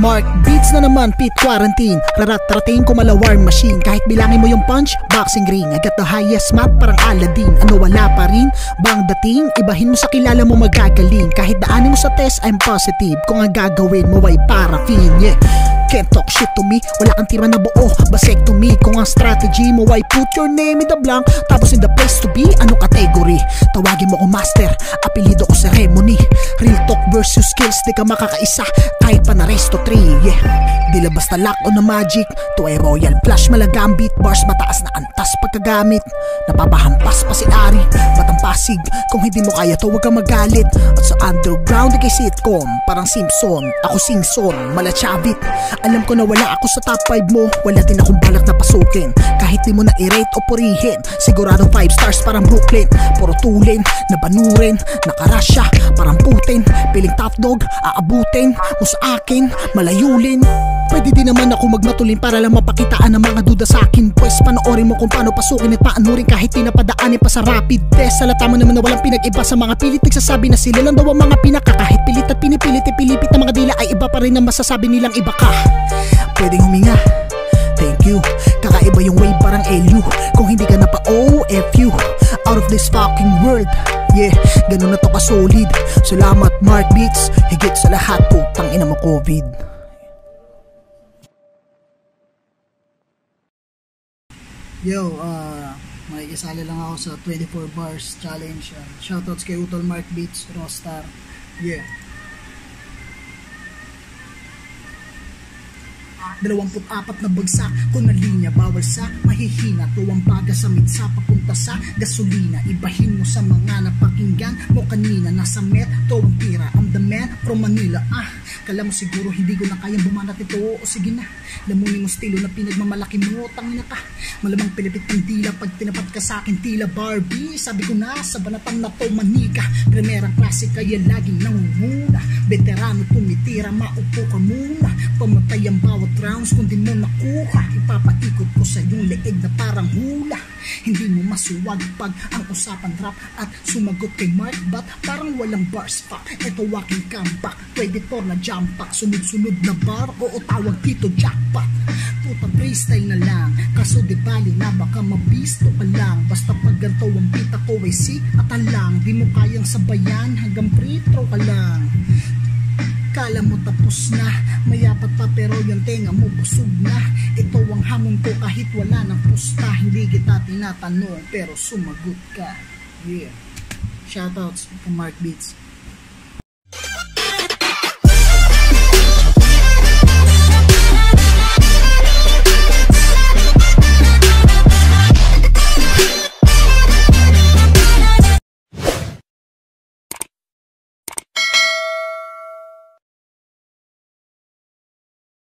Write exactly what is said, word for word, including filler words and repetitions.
Mark Beats na naman, pit quarantine. Rarat-ratain ko malawarm machine. Kahit bilangin mo yung punch, boxing ring. I got the highest map, parang Aladdin. Ano wala pa rin? Bang dating, ibahin mo sa kilala mo magagaling. Kahit daanin mo sa test, I'm positive. Kung ang gagawin mo ay paraffin, yeah. Can't talk shit to me, wala kang tira na buo, basek to me. Kung ang strategy mo ay put your name in the blank, tapos in the place to be, anong category? Tawagin mo ko master, apelido ko ceremony. Real talk versus skills, di ka makakaisa, kahit pa na race to three, yeah. Di labas na lock on na magic, to ay royal flash, malagambit. Bars mataas na antas pagkagamit, napapahampas pa si Ari, matampasig. Kung hindi mo kaya to, huwag kang magalit. At sa underground, di kay sitcom, parang Simpson, ako Singson, malachavit. Alam ko na wala ako sa top five mo, wala din akong balak na pasukin. Kahit di mo na i-rate o purihin, sigurado five stars parang Brooklyn. Puro tulin, nabanurin, nakarasya, parang Putin. Piling top dog, aabutin mo sa akin, malayulin. Pwede din naman ako magmatulin para lang mapakitaan ang mga duda sa akin. Pwes panoorin mo kung paano pasukin at paano rin kahit tinapadaanin pa sa rapid test. Salata mo naman na walang pinag-iba sa mga pilit. Nagsasabi na sila lang daw ang mga pinaka. Kahit pilit at pinipilit, ipilipit na mga dila ay iba pa rin ang masasabi nilang iba ka. Pwedeng huminga, thank you. Kakaiba yung wave parang L U. Kung hindi ka na pa O F U, out of this fucking world. Yeah, ganun na to ka solid. Salamat Mark Beats, higit sa lahat. Putang ina mo COVID. Yo, uh, makikisali lang ako sa twenty-four bars challenge. uh, Shoutouts kay Utol, Mark Beats, Rostar. Yeah, dalawampu't apat na bagsak kung na linya. Bawal sa mahihina, tuwang baga sa mitsa, papunta sa gasolina. Ibahin mo sa mga napakinggan mo kanina. Nasa Met, tuwang tira, I'm the man from Manila. Ah, kala mo siguro hindi ko na kayang bumanat ito. O sige na, lamunin mo stilo na pinagmamalaki mo. Tangina ka, malamang pilipit ang dila pag tinapat ka sa akin tila Barbie. Sabi ko na, sa banatang na to manika. Primerang klase kaya laging nangunguna. Veterano tumitira, maupo ka muna. Pamatay ang bawat round, kundi mo nakuha. Ipapaikot ko sa iyong leeg na parang hula. Hindi mo masuwag pag ang usapan rap at sumagot kay Mark, but parang walang bars pa. Eto waking comeback, twenty-four na jump pack, sunod-sunod na bar, oo tawag dito jackpot. Puta freestyle na lang, kaso di bali na baka mabisto pa lang. Basta pag ganito ang beat ako ay sick at alang. Di mo kayang sabayan hanggang free throw ka lang. Kala mo tapos na, mayapat pa pero yung tenga mo busog na. Ito ang hamon ko kahit wala ng pusta. Hindi kita tinatanong pero sumagot ka. Yeah, shoutouts to Mark Beats.